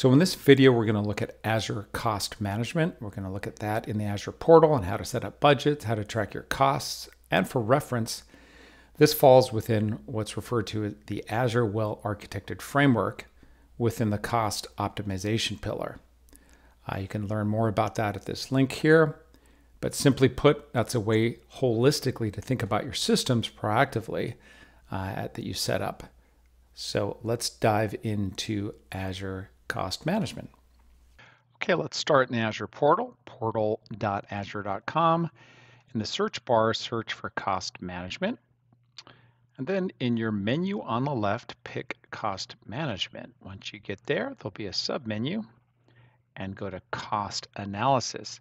So in this video, we're going to look at Azure Cost Management. We're going to look at that in the Azure portal and how to set up budgets, how to track your costs. And for reference, this falls within what's referred to as the Azure Well-Architected Framework within the cost optimization pillar. You can learn more about that at this link here. But simply put, that's a way holistically to think about your systems proactively that you set up. So let's dive into Azure Cost Management. Okay, let's start in the Azure portal, portal.azure.com. In the search bar, search for Cost Management. And then in your menu on the left, pick Cost Management. Once you get there, there'll be a submenu and go to Cost Analysis.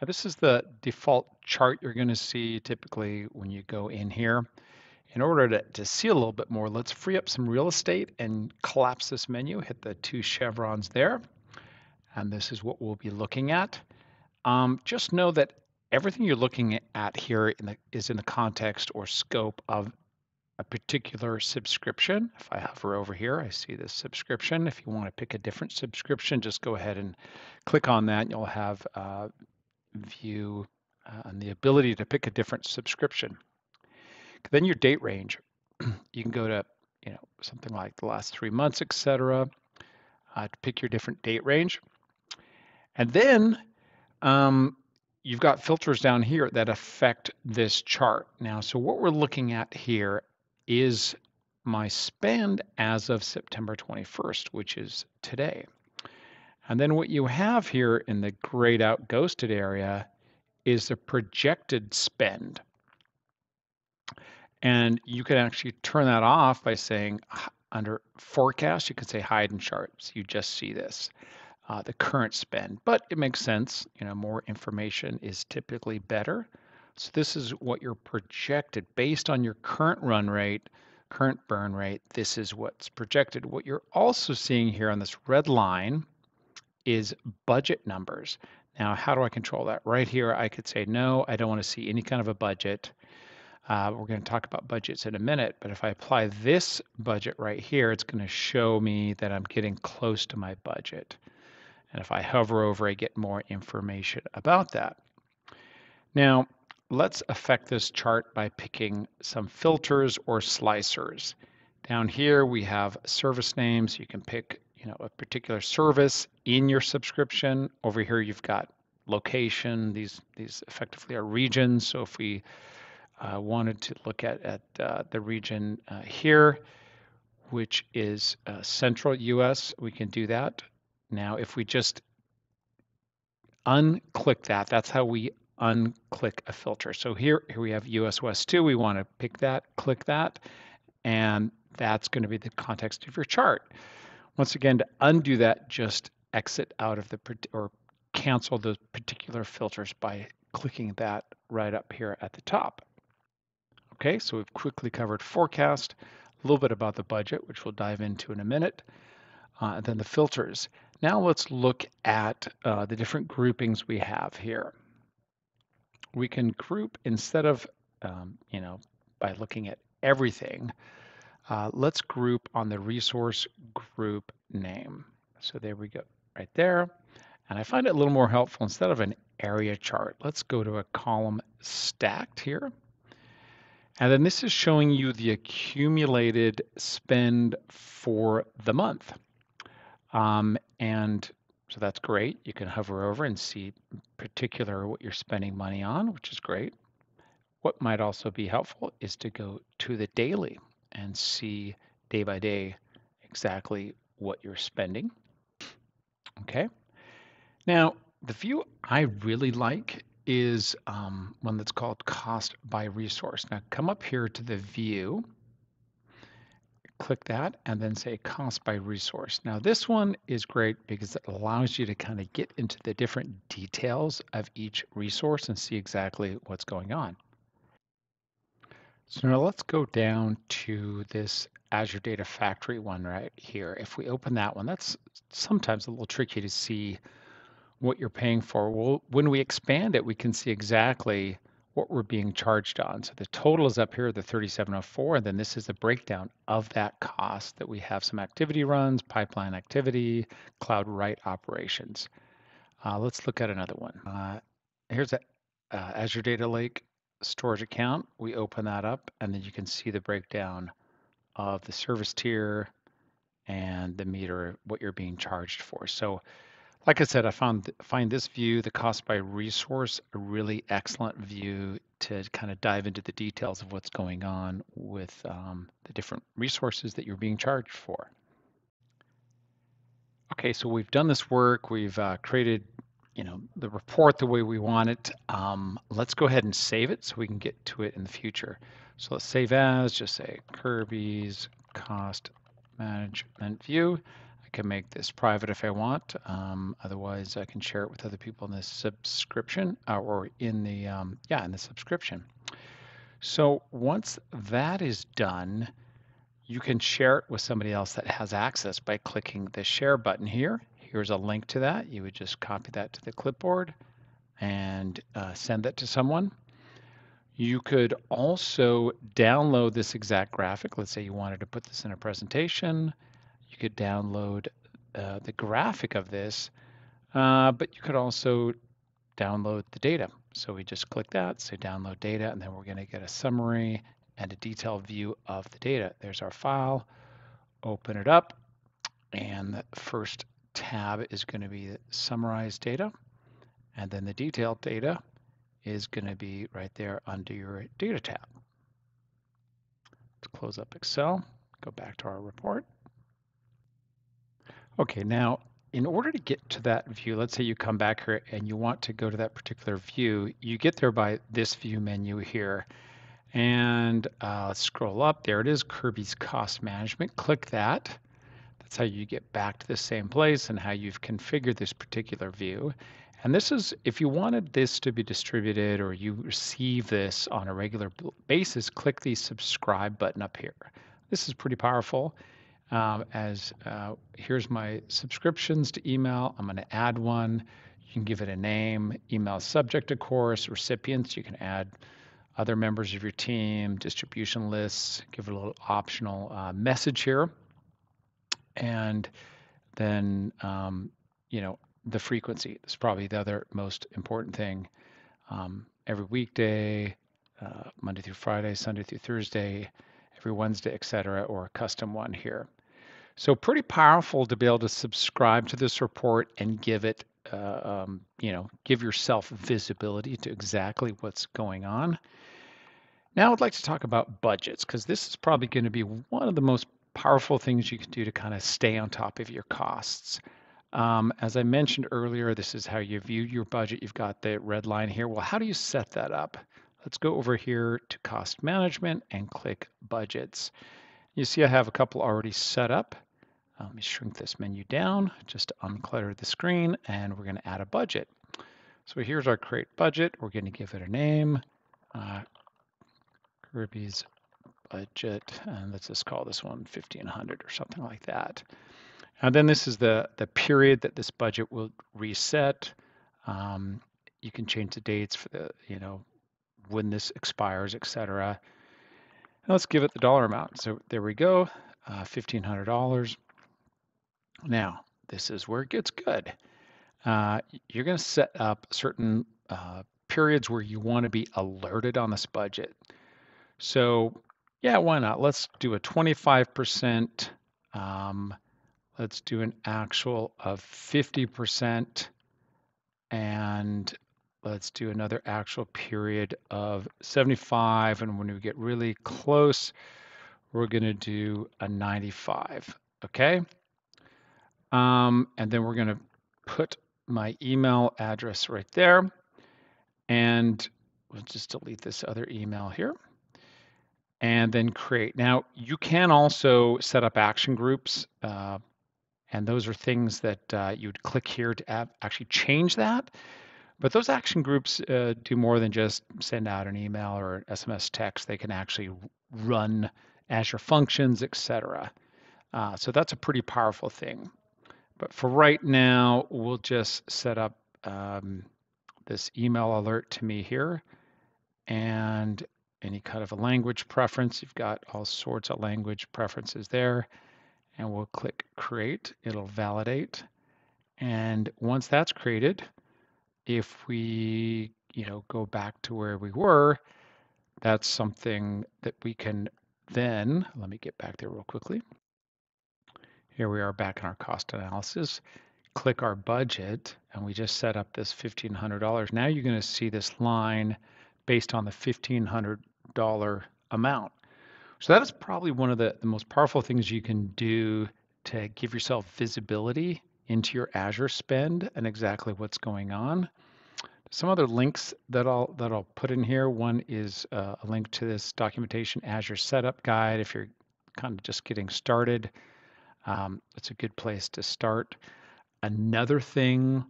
Now, this is the default chart you're going to see typically when you go in here. In order to see a little bit more, let's free up some real estate and collapse this menu, hit the two chevrons there. And this is what we'll be looking at. Just know that everything you're looking at here is in the context or scope of a particular subscription. If I hover over here, I see this subscription. If you want to pick a different subscription, just go ahead and click on that and you'll have view and the ability to pick a different subscription. Then your date range, you can go to something like the last 3 months, etc., to pick your different date range. And then you've got filters down here that affect this chart. Now, so what we're looking at here is my spend as of September 21st, which is today. And then what you have here in the grayed out ghosted area is the projected spend. And you can actually turn that off by saying under forecast, you can say hide and chart. So you just see this, the current spend, but it makes sense. More information is typically better. So this is what you're projected based on your current run rate, current burn rate. This is what's projected. What you're also seeing here on this red line is budget numbers. Now, how do I control that? Right here, I could say, no, I don't want to see any kind of a budget. We're going to talk about budgets in a minute, but if I apply this budget right here, it's going to show me that I'm getting close to my budget. And if I hover over, I get more information about that. Now, let's affect this chart by picking some filters or slicers. Down here, we have service names. You can pick a particular service in your subscription. Over here, you've got location. These effectively are regions. So if we wanted to look at the region here, which is central US, we can do that. Now, if we just unclick that, that's how we unclick a filter. So here we have US West 2. We want to pick that, click that, and that's going to be the context of your chart. Once again, to undo that, just exit out of the or cancel those particular filters by clicking that right up here at the top. Okay, so we've quickly covered forecast, a little bit about the budget, which we'll dive into in a minute, and then the filters. Now let's look at the different groupings we have here. We can group instead of, by looking at everything. Let's group on the resource group name. So there we go, right there. And I find it a little more helpful instead of an area chart. Let's go to a column stacked here. And then this is showing you the accumulated spend for the month. And so that's great. You can hover over and see in particular what you're spending money on, which is great. What might also be helpful is to go to the daily and see day by day exactly what you're spending. Okay. Now, the view I really like is one that's called cost by resource. Now, come up here to the view, click that, and then say cost by resource. Now, this one is great because it allows you to kind of get into the different details of each resource and see exactly what's going on. So now let's go down to this Azure Data Factory one right here. If we open that one, that's sometimes a little tricky to see what you're paying for. Well, when we expand it, we can see exactly what we're being charged on. So the total is up here, the 3704, and then this is the breakdown of that cost that we have some activity runs, pipeline activity, cloud write operations. Let's look at another one. Here's the Azure Data Lake Storage account. We open that up, and then you can see the breakdown of the service tier and the meter, what you're being charged for. So like I said, I find this view, the cost by resource, a really excellent view to kind of dive into the details of what's going on with the different resources that you're being charged for. Okay, so we've done this work, we've created the report the way we want it. Let's go ahead and save it so we can get to it in the future. So let's save as, just say Kirby's Cost Management View. I can make this private if I want. Otherwise, I can share it with other people in this subscription or in the in the subscription. So once that is done, you can share it with somebody else that has access by clicking the share button here. Here's a link to that. You would just copy that to the clipboard and send that to someone. You could also download this exact graphic. Let's say you wanted to put this in a presentation. You could download the graphic of this, but you could also download the data. So we just click that, say download data, and then we're gonna get a summary and a detailed view of the data. There's our file, open it up, and the first tab is gonna be summarized data, and then the detailed data is gonna be right there under your data tab. Let's close up Excel, go back to our report. Okay, now in order to get to that view, let's say you come back here and you want to go to that particular view, you get there by this view menu here. And let's scroll up, there it is, Kirby's Cost Management, click that. That's how you get back to the same place and how you've configured this particular view. And this is, if you wanted this to be distributed or you receive this on a regular basis, click the subscribe button up here. This is pretty powerful. Here's my subscriptions to email. I'm going to add one. You can give it a name, email subject, of course, recipients. You can add other members of your team, distribution lists, give it a little optional message here. And then, the frequency is probably the other most important thing. Every weekday, Monday through Friday, Sunday through Thursday, every Wednesday, et cetera, or a custom one here. So pretty powerful to be able to subscribe to this report and give it, give yourself visibility to exactly what's going on. Now I'd like to talk about budgets, because this is probably going to be one of the most powerful things you can do to kind of stay on top of your costs. As I mentioned earlier, this is how you view your budget. You've got the red line here. Well, how do you set that up? Let's go over here to Cost Management and click Budgets. You see I have a couple already set up. Let me shrink this menu down just to unclutter the screen, and we're going to add a budget. So here's our create budget. We're going to give it a name, Kirby's budget, and let's just call this one 1500 or something like that. And then this is the period that this budget will reset. You can change the dates for the, when this expires, etc. Let's give it the dollar amount. So there we go, $1,500. Now, this is where it gets good. You're going to set up certain periods where you want to be alerted on this budget. So, yeah, why not? Let's do a 25%. Let's do an actual of 50%. And let's do another actual period of 75, and when we get really close, we're going to do a 95, okay? And then we're going to put my email address right there, and we'll just delete this other email here, and then create. Now, you can also set up action groups, and those are things that you'd click here to actually change that. But those action groups do more than just send out an email or SMS text. They can actually run Azure functions, etc. So that's a pretty powerful thing. But for right now, we'll just set up this email alert to me here. and any kind of a language preference. You've got all sorts of language preferences there, and we'll click create. It'll validate. And once that's created, if we, go back to where we were, that's something that we can then, let me get back there real quickly. Here we are back in our cost analysis. Click our budget, and we just set up this $1,500. Now you're going to see this line based on the $1,500 amount. So that is probably one of the most powerful things you can do to give yourself visibility into your Azure spend and exactly what's going on. Some other links that I'll put in here. One is a link to this documentation, Azure Setup Guide, if you're kind of just getting started. It's a good place to start. Another thing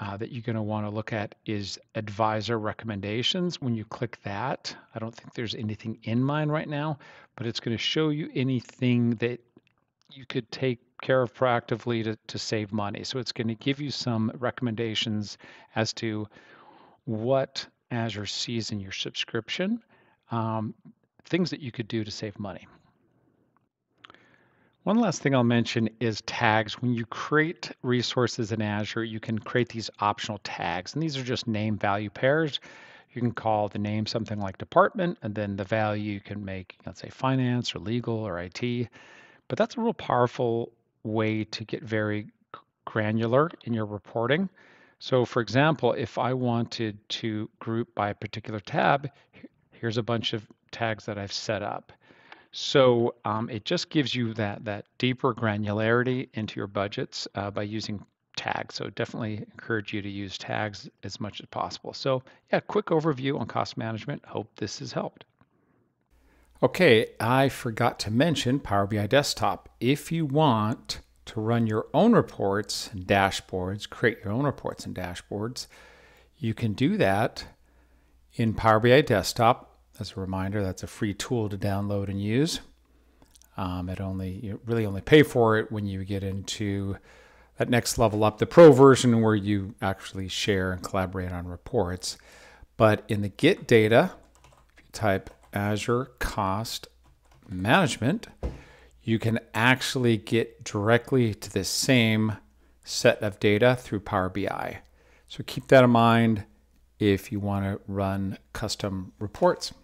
that you're going to want to look at is advisor recommendations. When you click that, I don't think there's anything in mine right now, but it's going to show you anything that you could take care of proactively to save money. So it's going to give you some recommendations as to what Azure sees in your subscription, things that you could do to save money. One last thing I'll mention is tags. When you create resources in Azure, you can create these optional tags, and these are just name value pairs. You can call the name something like department, and then the value you can make, let's say finance or legal or IT. But that's a real powerful way to get very granular in your reporting. So for example, if I wanted to group by a particular tab, here's a bunch of tags that I've set up. So it just gives you that deeper granularity into your budgets by using tags. So definitely encourage you to use tags as much as possible. So yeah, quick overview on cost management. Hope this has helped. Okay, I forgot to mention Power BI Desktop. If you want to run your own reports and dashboards, create your own reports and dashboards, you can do that in Power BI Desktop. As a reminder, that's a free tool to download and use. You really only pay for it when you get into that next level up, the pro version where you actually share and collaborate on reports. But in the Get Data, if you type Azure Cost Management, you can actually get directly to the same set of data through Power BI. So keep that in mind if you want to run custom reports.